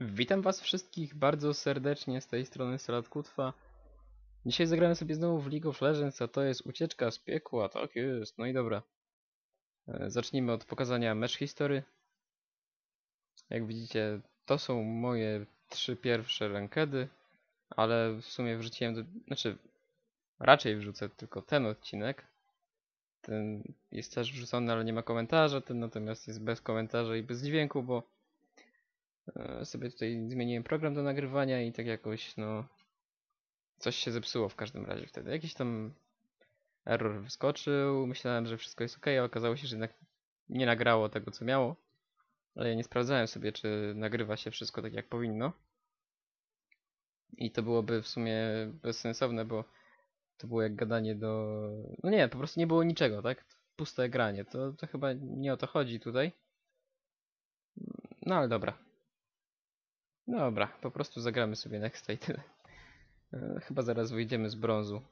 Witam was wszystkich bardzo serdecznie, z tej strony Saladkutwa. Dzisiaj zagramy sobie znowu w League of Legends, a to jest ucieczka z piekła, tak jest, no i dobra. Zacznijmy od pokazania mecz history. Jak widzicie, to są moje trzy pierwsze rankedy, ale w sumie wrzuciłem, raczej wrzucę tylko ten odcinek. Ten jest też wrzucony, ale nie ma komentarza, ten natomiast jest bez komentarza i bez dźwięku, bo sobie tutaj zmieniłem program do nagrywania i tak jakoś, no, coś się zepsuło w każdym razie wtedy. Jakiś tam error wyskoczył, myślałem, że wszystko jest ok, a okazało się, że jednak nie nagrało tego, co miało. Ale ja nie sprawdzałem sobie, czy nagrywa się wszystko tak, jak powinno. I to byłoby w sumie bezsensowne, bo to było jak gadanie do... No nie, po prostu nie było niczego, tak? Puste granie. To chyba nie o to chodzi tutaj. No ale dobra. Dobra, po prostu zagramy sobie nexta i tyle. Chyba zaraz wyjdziemy z brązu.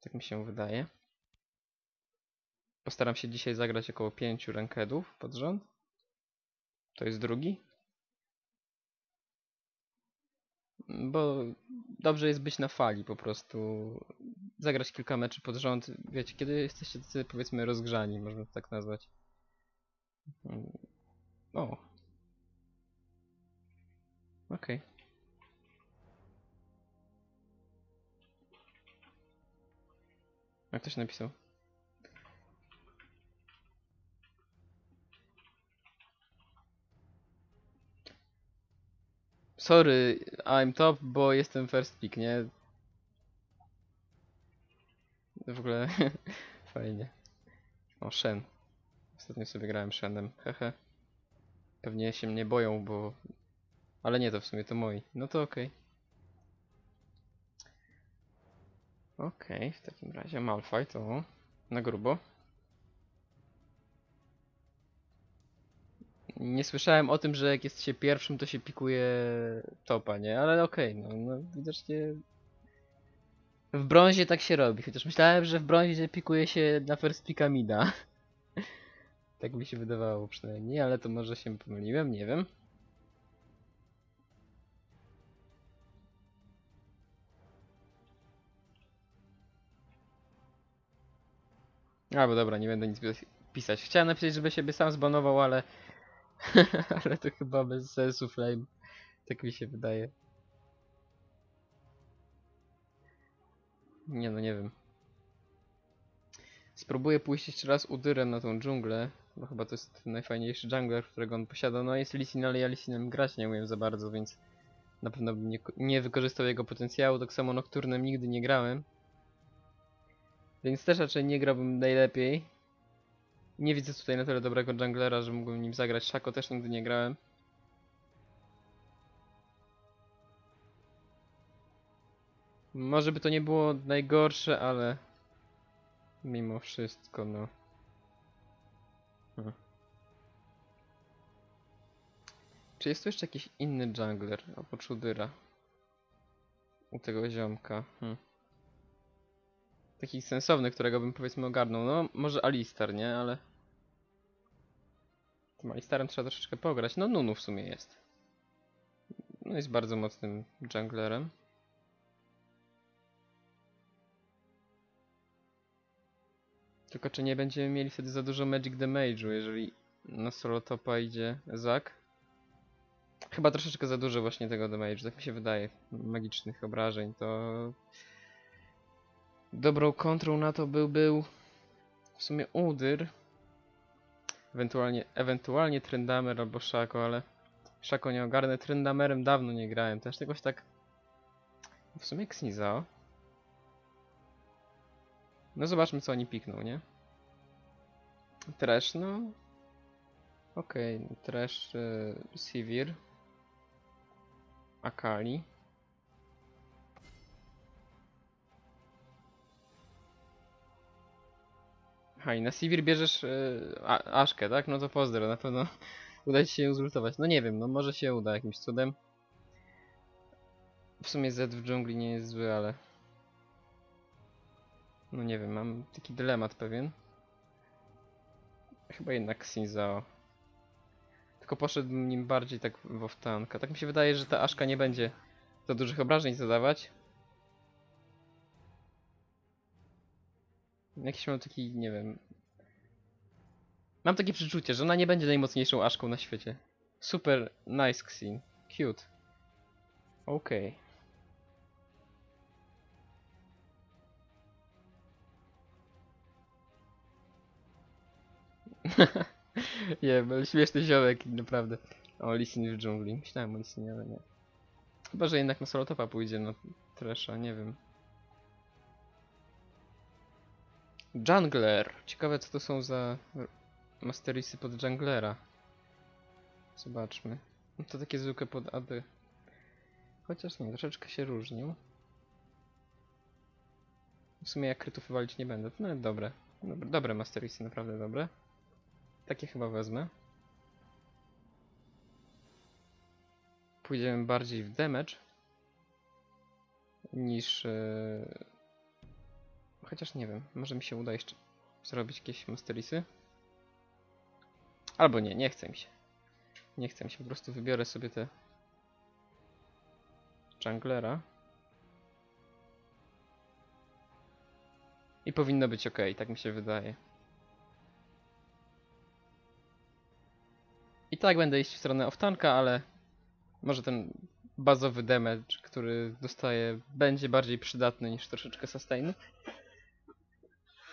Tak mi się wydaje. Postaram się dzisiaj zagrać około 5 rankedów pod rząd. To jest drugi. Bo dobrze jest być na fali po prostu. Zagrać kilka meczy pod rząd. Wiecie, kiedy jesteście tacy, powiedzmy, rozgrzani, można to tak nazwać. O. Okej. Jak ktoś napisał? Sorry, I'm top, bo jestem first pick, nie? W ogóle fajnie. O, Shen. Ostatnio sobie grałem Shenem, hehe. Pewnie się mnie boją, bo... Ale nie, to w sumie to moi. No to okej. Okej, w takim razie Malphite, o, na grubo. Nie słyszałem o tym, że jak jest się pierwszym, to się pikuje topa, nie? Ale okej, no widocznie... W brązie tak się robi, chociaż myślałem, że w brązie pikuje się na first picka mida. Tak mi się wydawało przynajmniej, ale to może się pomyliłem, nie wiem. A, bo dobra, nie będę nic pisać. Chciałem napisać, żeby siebie sam zbanował, ale... ale to chyba bez sensu, flame. Tak mi się wydaje. Nie, no nie wiem. Spróbuję pójść jeszcze raz Udyrem na tą dżunglę. Bo chyba to jest najfajniejszy jungler, którego on posiada. No jest Lee Sin, ale ja Lee Sinem grać nie umiem za bardzo, więc... Na pewno bym nie wykorzystał jego potencjału. Tak samo Nocturnem nigdy nie grałem. Więc też raczej nie grałbym najlepiej. Nie widzę tutaj na tyle dobrego junglera, że mógłbym nim zagrać. Shaco też nigdy nie grałem. Może by to nie było najgorsze, ale... Mimo wszystko, no... Czy jest tu jeszcze jakiś inny jungler oprócz Udyra? U tego ziomka. Taki sensowny, którego bym, powiedzmy, ogarnął. No, może Alistar, nie? Ale... Tym Alistarem trzeba troszeczkę pograć. No, Nunu w sumie jest. No, jest bardzo mocnym junglerem. Tylko czy nie będziemy mieli wtedy za dużo magic damage'u, jeżeli na solo topa idzie Zac? Chyba troszeczkę za dużo właśnie tego damage'u, tak mi się wydaje. Magicznych obrażeń, to... Dobrą kontrą na to był w sumie Udyr, ewentualnie Tryndamere albo Shaco, ale Shaco nie ogarnę. Tryndamerem dawno nie grałem, też jakoś tak w sumie Xin Zhao. No zobaczmy, co oni pikną, nie? Thresh, no okej, Thresh, Sivir, Akali. Aha, i na Sivir bierzesz Aszkę, tak? No to pozdro, na pewno uda ci się uzultować. No nie wiem, no może się uda jakimś cudem. W sumie Zed w dżungli nie jest zły, ale... No nie wiem, mam taki dylemat pewien. Chyba jednak Xin Zhao. tylko poszedł nim bardziej tak w tanka. Tak mi się wydaje, że ta Aszka nie będzie za dużych obrażeń zadawać. Jakiś mam taki, nie wiem... Mam takie przeczucie, że ona nie będzie najmocniejszą Aszką na świecie. Super nice Xin. Cute. Okej. Okay. Jebel, śmieszny ziołek, naprawdę. O, Lee Sin w dżungli. Myślałem o Lee Sinie, ale nie. Chyba, że jednak na Solotopa pójdzie, na Thresha, nie wiem. Jungler. Ciekawe, co to są za masterisy pod junglera. Zobaczmy. No to takie zwykłe pod AD. Chociaż nie, troszeczkę się różnił. W sumie jak krytów wywalić nie będę, to nawet dobre. Dobre masterisy, naprawdę dobre. Takie chyba wezmę. Pójdziemy bardziej w damage. Niż... Chociaż nie wiem, może mi się uda jeszcze zrobić jakieś masterisy. Albo nie, nie chce mi się. Nie chce mi się, po prostu wybiorę sobie te... junglera. I powinno być ok, tak mi się wydaje. I tak będę iść w stronę off-tanka, ale może ten bazowy damage, który dostaję, będzie bardziej przydatny niż troszeczkę sustain.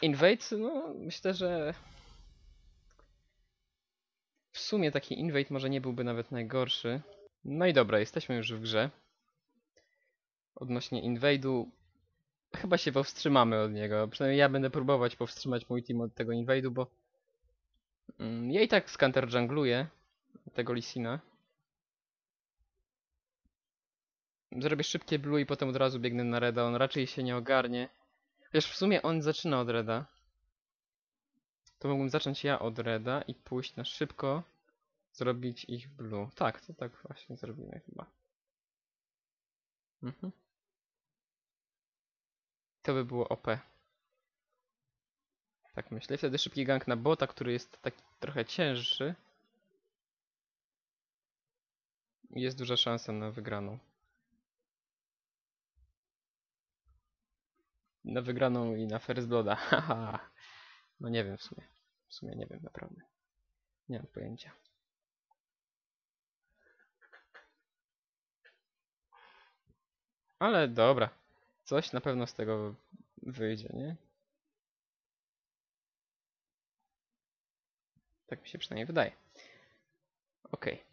Invade? No myślę, że w sumie taki invade może nie byłby nawet najgorszy. No i dobra, jesteśmy już w grze. Odnośnie invade'u chyba się powstrzymamy od niego, przynajmniej ja będę próbować powstrzymać mój team od tego invade'u, bo ja i tak skanter jungluję tego Lee Sina. Zrobię szybkie blue i potem od razu biegnę na reda, on raczej się nie ogarnie. Chociaż w sumie on zaczyna od reda. To mógłbym zacząć ja od reda i pójść na szybko zrobić ich blue. Tak, to tak właśnie zrobimy chyba. Mhm. To by było OP. Tak myślę. I wtedy szybki gank na bota, który jest taki trochę cięższy. Jest duża szansa na wygraną. Na wygraną i na first blooda. Haha. No nie wiem w sumie. W sumie nie wiem naprawdę. Nie mam pojęcia. Ale dobra. Coś na pewno z tego wyjdzie, nie? Tak mi się przynajmniej wydaje. Okej. Okay.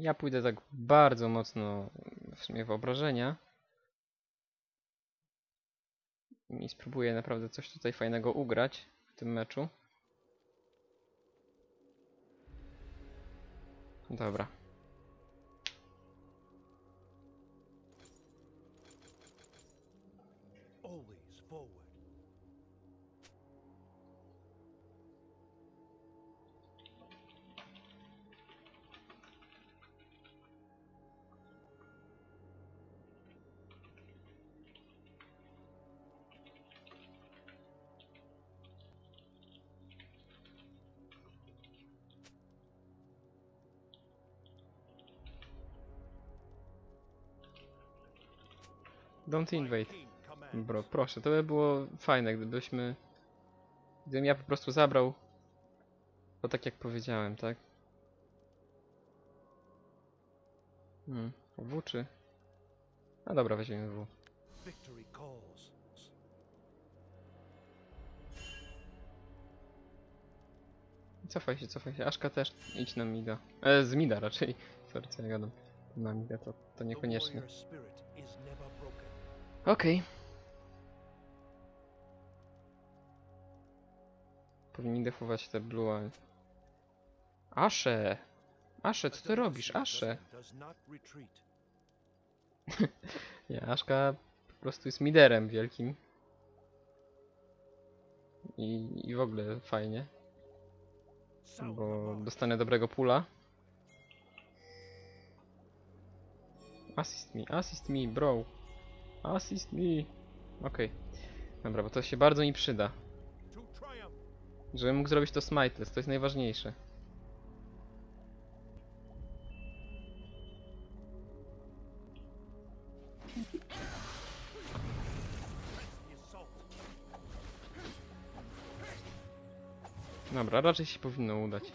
Ja pójdę tak bardzo mocno w sumie w obrażenia. I spróbuję naprawdę coś tutaj fajnego ugrać w tym meczu. Dobra. Don't invade. Bro, proszę, to by było fajne, gdybym ja po prostu zabrał. Bo tak jak powiedziałem, tak? W czy? A dobra, weźmiemy W. Cofaj się, Aszka też idź na mida. Z mida raczej. Sorry, co ja gadam. Na mida to niekoniecznie. Okej. Powinni defować te blue eye. Asze! Asze, co ty robisz? Asze! Nie, Aszka po prostu jest miderem wielkim. I w ogóle fajnie. Bo dostanę dobrego pula. Assist me, bro. Assist me. Okej. Dobra, bo to się bardzo mi przyda. Żebym mógł zrobić to smiteless, to jest najważniejsze. Dobra, raczej się powinno udać.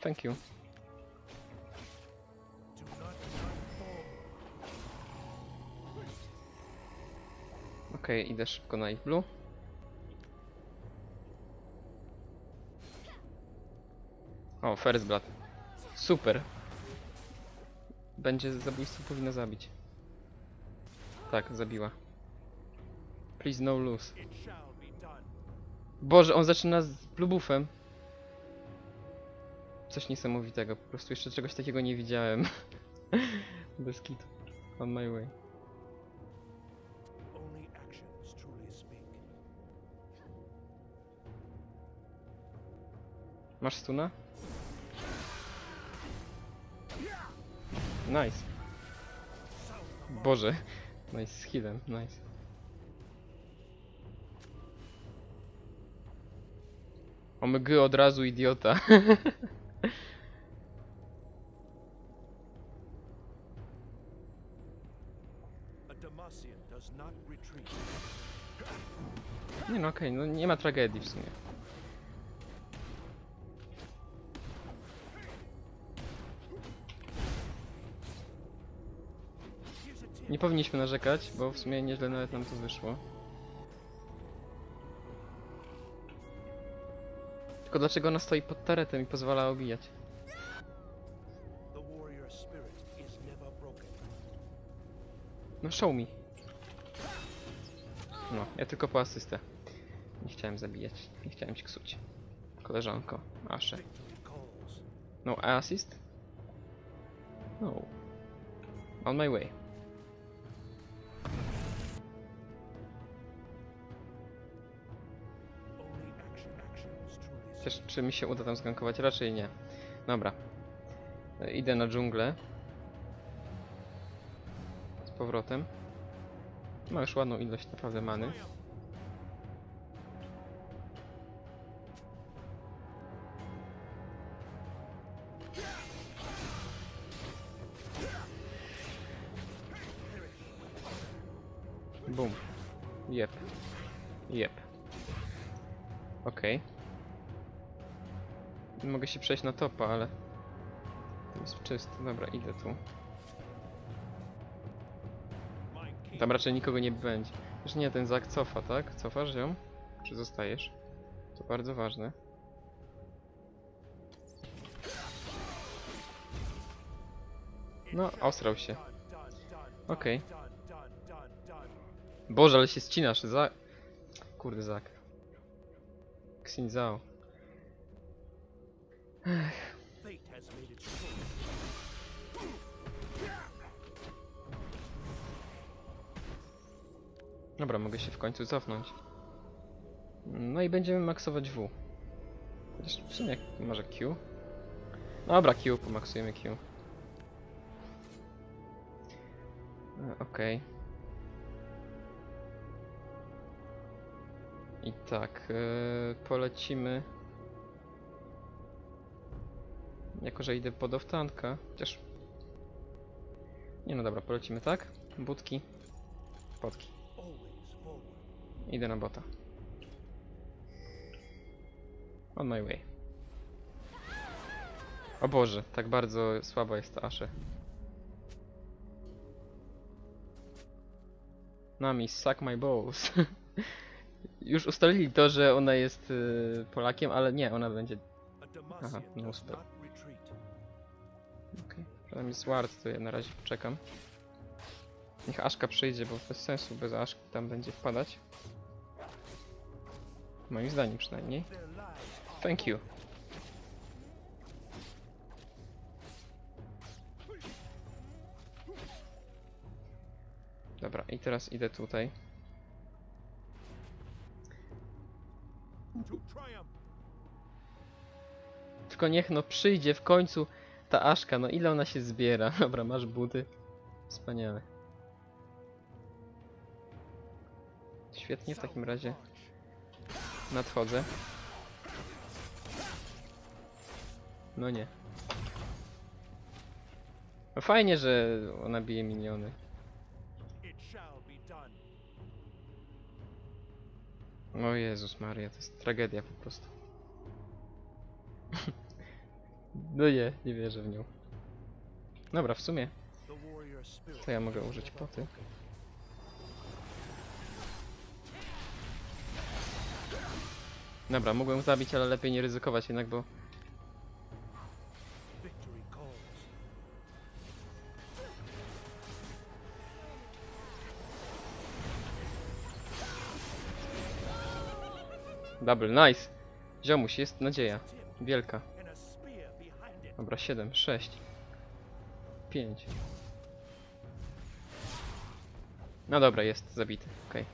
Thank you. Okej, idę szybko na ich blue. O, first blood. Super. Będzie zabójstwo, powinno zabić. Tak, zabiła. Please no lose. Boże, on zaczyna z blue buffem. Coś niesamowitego, po prostu jeszcze czegoś takiego nie widziałem. Bez kitu. On my way. Masz stuna? Nice. Boże. Nice z healem, nice. O mgy od razu, idiota. Nie no, okej, no nie ma tragedii w sumie. Nie powinniśmy narzekać, bo w sumie nieźle nawet nam to wyszło. Tylko dlaczego ona stoi pod taretem i pozwala obijać? No show me. No, ja tylko po asystę. Nie chciałem zabijać, nie chciałem się ksuć. Koleżanko, Ashe. No assist? No. On my way. Chociaż czy mi się uda tam zgankować? Raczej nie. Dobra. Idę na dżunglę. Z powrotem. Ma już ładną ilość naprawdę many. Bum. Jep. Jep. Okej. Mogę się przejść na topa, ale to jest czyste. Dobra, idę tu. Tam raczej nikogo nie będzie. Już nie, ten Zac cofa, tak? Cofasz ją? Czy zostajesz? To bardzo ważne. No, osrał się. Okej. Boże, ale się ścinasz, Zac. Kurde, Zac. Xin Zhao. Ech. Dobra, mogę się w końcu cofnąć. No i będziemy maksować W. Chociaż w sumie może Q. Dobra, Q, pomaksujemy Q. Okej. I tak, polecimy. Jako że idę pod oftanka, chociaż... Nie no dobra, polecimy tak. Budki. Podki. Idę na bota. On my way. O Boże, tak bardzo słaba jest ta Ashe. Nami, suck my balls. Już ustalili to, że ona jest Polakiem, ale nie, ona będzie... Aha, nie uspał. Okej, przynajmniej jest ward, to ja na razie czekam. Niech Ashka przyjdzie, bo bez sensu bez Ashki tam będzie wpadać. Moim zdaniem przynajmniej. Thank you. Dobra, i teraz idę tutaj. Tylko niech no przyjdzie w końcu ta Ashka, no ile ona się zbiera. Dobra, masz buty. Wspaniale. Świetnie, w takim razie nadchodzę. No nie. No fajnie, że ona bije miniony. O Jezus Maria, to jest tragedia po prostu. No nie, nie wierzę w nią. Dobra, w sumie to ja mogę użyć poty. Dobra, mogłem zabić, ale lepiej nie ryzykować jednak, bo... Double, nice! Ziomuś, jest nadzieja. Wielka. Dobra, 7, 6. 5. No dobra, jest zabity. Okej.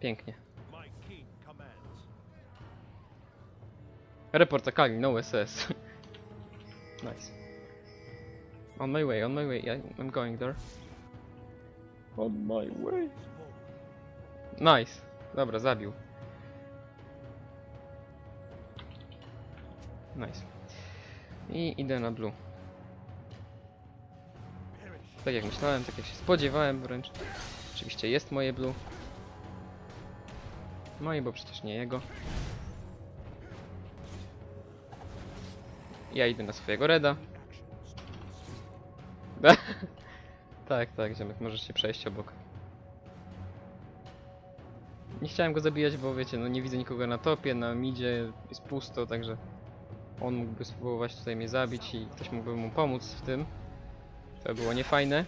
Pięknie. Report Akali, no SS. Nice. On my way, I'm going there. On my way. Nice. Dobra, zabił. Nice. I idę na blue. Tak jak myślałem, tak jak się spodziewałem wręcz. Oczywiście jest moje blue. Moje, bo przecież nie jego. Ja idę na swojego reda. Tak, tak, ziomek, możesz się przejść obok. Nie chciałem go zabijać, bo wiecie, no nie widzę nikogo na topie, na midzie jest pusto, także... On mógłby spróbować tutaj mnie zabić i ktoś mógłby mu pomóc w tym. To było niefajne.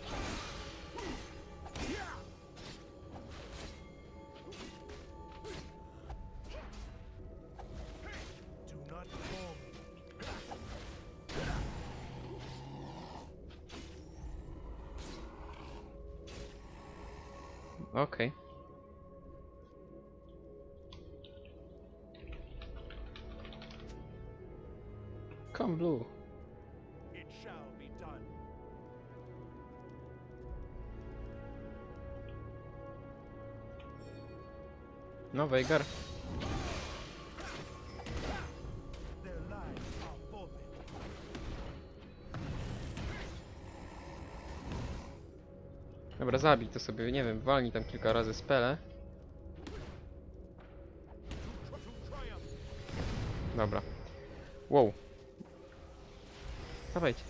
Okej. Come blue. No Veigar. Dobra, zabij to sobie, nie wiem, walnij tam kilka razy spele. Dobra. Wow. Dawajcie.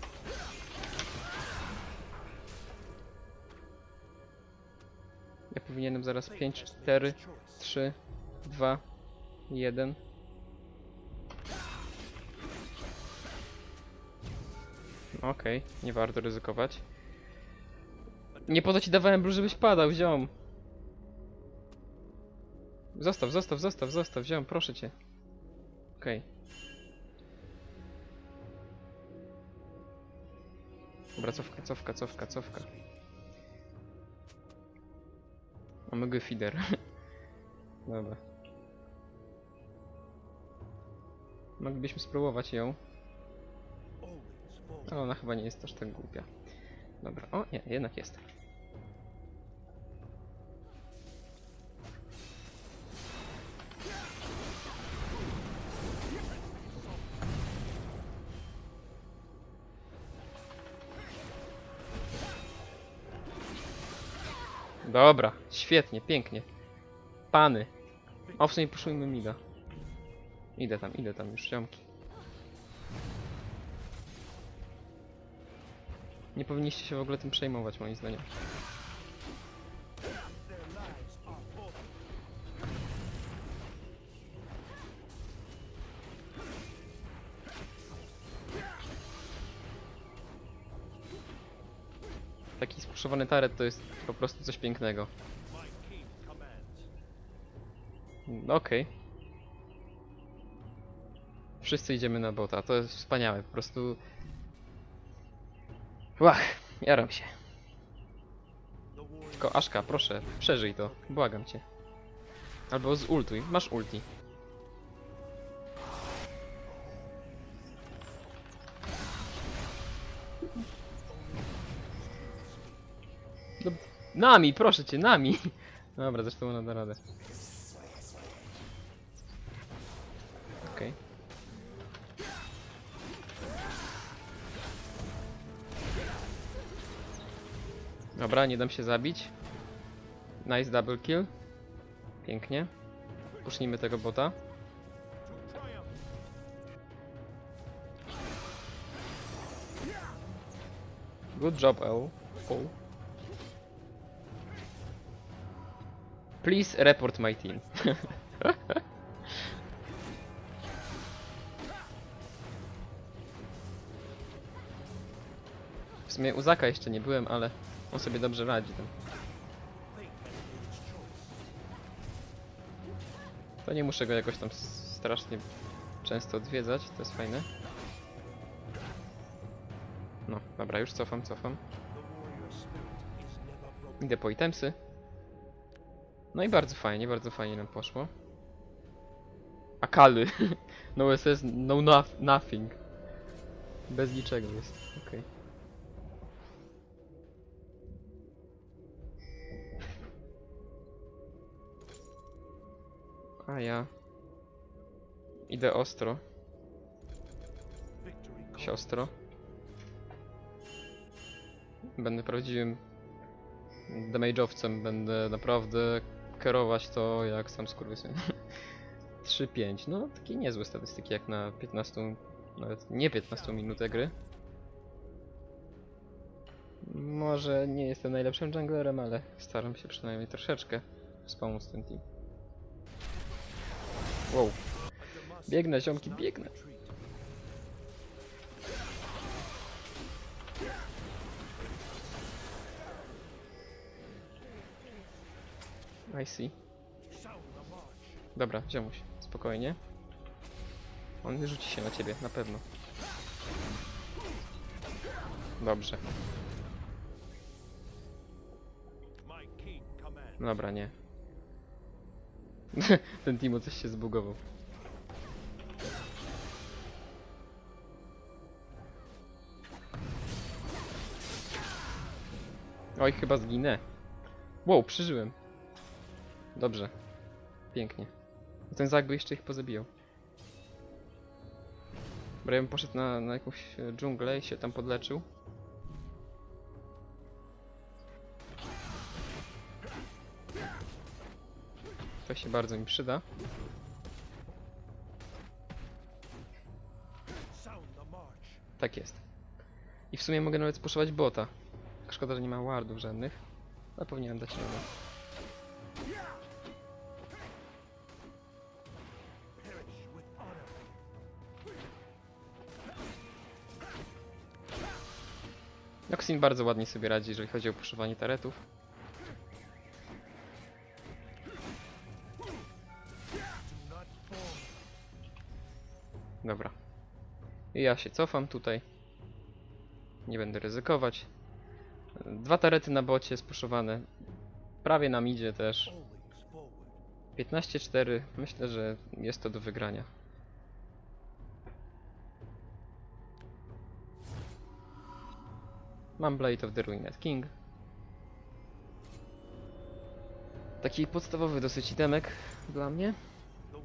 Ja powinienem zaraz 5, 4, 3, 2, 1. Okej, nie warto ryzykować. Nie po to ci dawałem blue, żebyś padał, ziom. Zostaw, zostaw, zostaw, zostaw, ziom, proszę cię. Okej. Dobra, cofka, cofka, cofka, cofka. Mamy go feeder. Dobra. Moglibyśmy spróbować ją. Ale ona chyba nie jest aż tak głupia. Dobra, o nie, jednak jest. Dobra, świetnie, pięknie. Pany. Owszem, i puszujmy mida. Idę tam już, ziomki. Nie powinniście się w ogóle tym przejmować, moim zdaniem. Taki spuszczowany taret to jest po prostu coś pięknego. Okej. Wszyscy idziemy na bota, to jest wspaniałe, po prostu... Łach, jaram się. Tylko Aszka, proszę, przeżyj to, błagam cię. Albo zultuj, masz ulti. Nami, proszę cię, Nami! Dobra, zresztą ona da radę. Okej. Okay. Dobra, nie dam się zabić. Nice double kill. Pięknie. Pusznijmy tego bota. Good job, L. Please report my team. W sumie u Zac'a jeszcze nie byłem, ale on sobie dobrze radzi tam. To nie muszę go jakoś tam strasznie często odwiedzać, to jest fajne. No, dobra, już cofam. Idę po itemsy. No i bardzo fajnie nam poszło. Akali. No SS, no nothing. Bez niczego jest, okej. Okay. A ja idę ostro, siostro. Będę prawdziwym damage'owcem, będę naprawdę kierować to jak sam skurwysyn. 3-5, no takie niezłe statystyki jak na 15, nawet nie 15 minutę gry. Może nie jestem najlepszym junglerem, ale staram się przynajmniej troszeczkę wspomóc ten team. Wow. Biegnę, ziomki, biegnę. I see. Dobra, ziomuś, spokojnie. On rzuci się na ciebie, na pewno. Dobrze. Dobra, nie. Ten Teemo coś się zbugował. Oj, chyba zginę. Wow, przeżyłem. Dobrze. Pięknie. Ten Zac by jeszcze ich pozabijał. Bo ja bym poszedł na jakąś dżunglę i się tam podleczył. To się bardzo mi przyda. Tak jest. I w sumie mogę nawet spuszować bota. Szkoda, że nie ma wardów żadnych. Ale powinienem dać radę. Noxin bardzo ładnie sobie radzi, jeżeli chodzi o puszowanie taretów. Dobra. I ja się cofam tutaj. Nie będę ryzykować. 2 tarety na bocie spuszowane. Prawie nam idzie też. 15-4. Myślę, że jest to do wygrania. Mam Blade of the Ruined King. Taki podstawowy dosyć itemek dla mnie.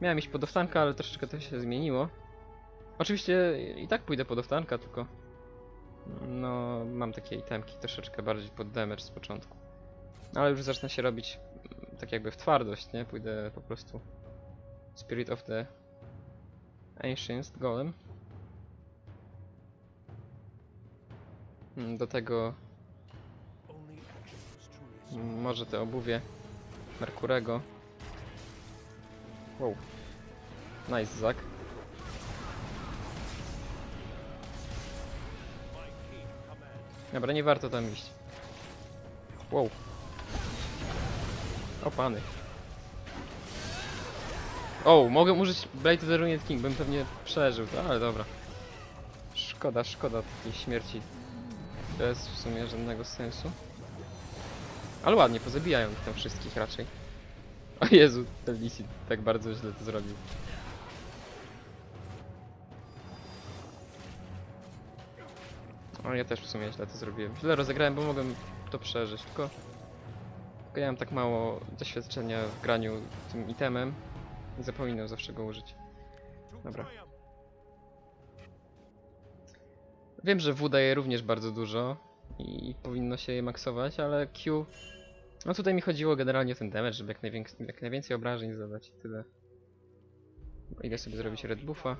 Miałem iść pod oftanka, ale troszeczkę to się zmieniło. Oczywiście i tak pójdę pod oftanka, tylko no mam takie itemki troszeczkę bardziej pod damage z początku. Ale już zacznę się robić tak jakby w twardość, nie? Pójdę po prostu Spirit of the Ancient Golem. Do tego może te obuwie Merkurego. Wow. Nice, Zac. Dobra, nie warto tam iść. Wow. O pany. O, mogę użyć Blade of the Ruined King, bym pewnie przeżył, to, ale dobra. Szkoda takiej śmierci. Bez w sumie żadnego sensu. Ale ładnie, pozabijają ich tam wszystkich raczej. O Jezu, ten Lee Sin tak bardzo źle to zrobił. O, ja też w sumie źle to zrobiłem. Źle rozegrałem, bo mogłem to przeżyć, tylko Ja mam tak mało doświadczenia w graniu tym itemem. Zapominam zawsze go użyć. Dobra. Wiem, że W daje również bardzo dużo i powinno się je maksować, ale Q... No tutaj mi chodziło generalnie o ten damage, żeby jak najwięcej obrażeń zadać. Tyle. Idę sobie zrobić red buffa.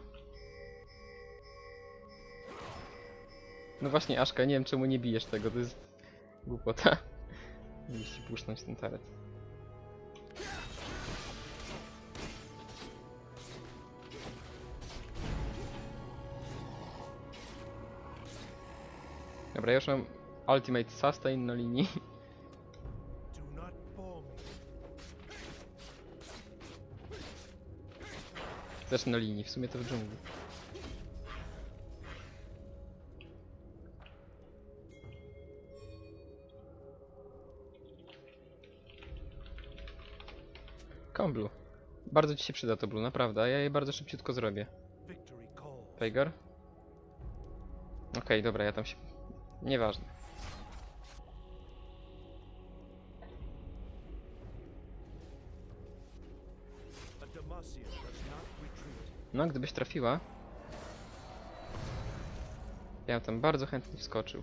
No właśnie, Ashka, nie wiem czemu nie bijesz tego, to jest głupota. Musisz puszczać ten taret. Dobra, ja już mam ultimate sustain na linii. Też na linii, w sumie to w dżungli. Blue. Bardzo ci się przyda to blue, naprawdę, a ja je bardzo szybciutko zrobię. Veigar? Okej, dobra, ja tam się... Nieważne. No, gdybyś trafiła... Ja tam bardzo chętnie wskoczył.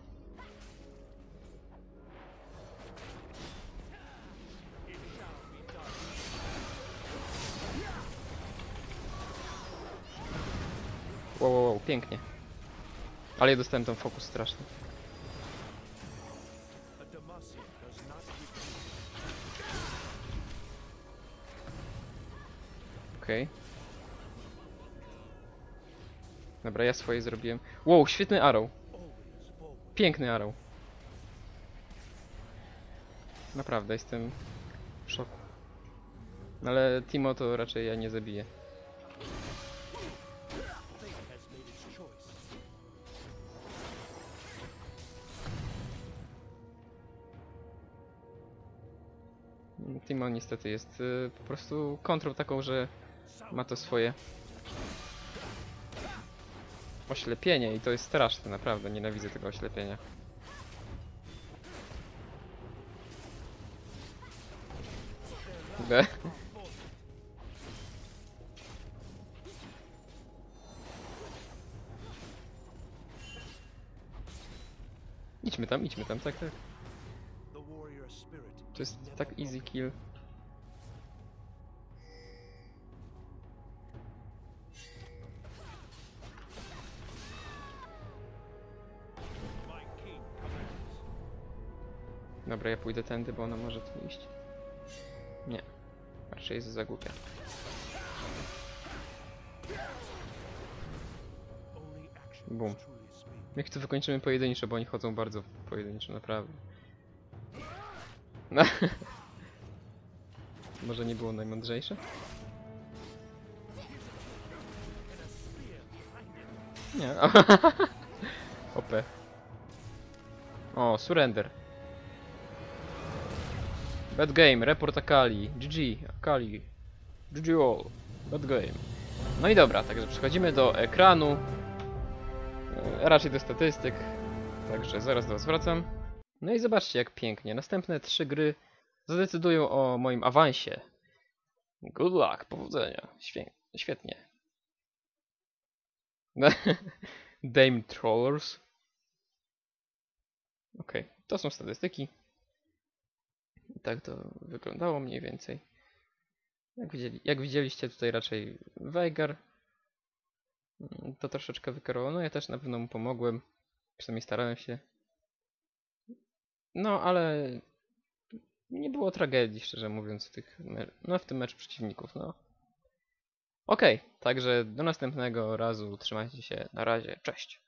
Wow, pięknie. Ale ja dostałem tam fokus straszny. Okej. Dobra, ja swoje zrobiłem. Wow, świetny arrow. Piękny arrow. Naprawdę, jestem w szoku. No ale Teemo to raczej ja nie zabiję. Teemo niestety jest po prostu kontrą taką, że ma to swoje oślepienie i to jest straszne, naprawdę nienawidzę tego oślepienia. Be. Idźmy tam, tak. To jest tak easy kill. Dobra, ja pójdę tędy, bo ona może tu iść. Nie, raczej jest za głupia. Bum. Jak to wykończymy pojedynczo, bo oni chodzą bardzo pojedynczo, naprawdę. No. Może nie było najmądrzejsze? Nie. OP. O, surrender. Bad game, report Akali. GG, Akali. GG all. Bad game. No i dobra, także przechodzimy do ekranu. Raczej do statystyk. Także zaraz do was wracam. No i zobaczcie jak pięknie. Następne 3 gry zadecydują o moim awansie. Good luck, powodzenia. Świetnie. Dame Trollers. Okej, to są statystyki. I tak to wyglądało mniej więcej. Jak widzieliście tutaj raczej Veigar. To troszeczkę wykarowało. No ja też na pewno mu pomogłem. Przynajmniej starałem się. No, ale nie było tragedii, szczerze mówiąc, w tym meczu przeciwników, no. Okej, także do następnego razu, trzymajcie się, na razie, cześć!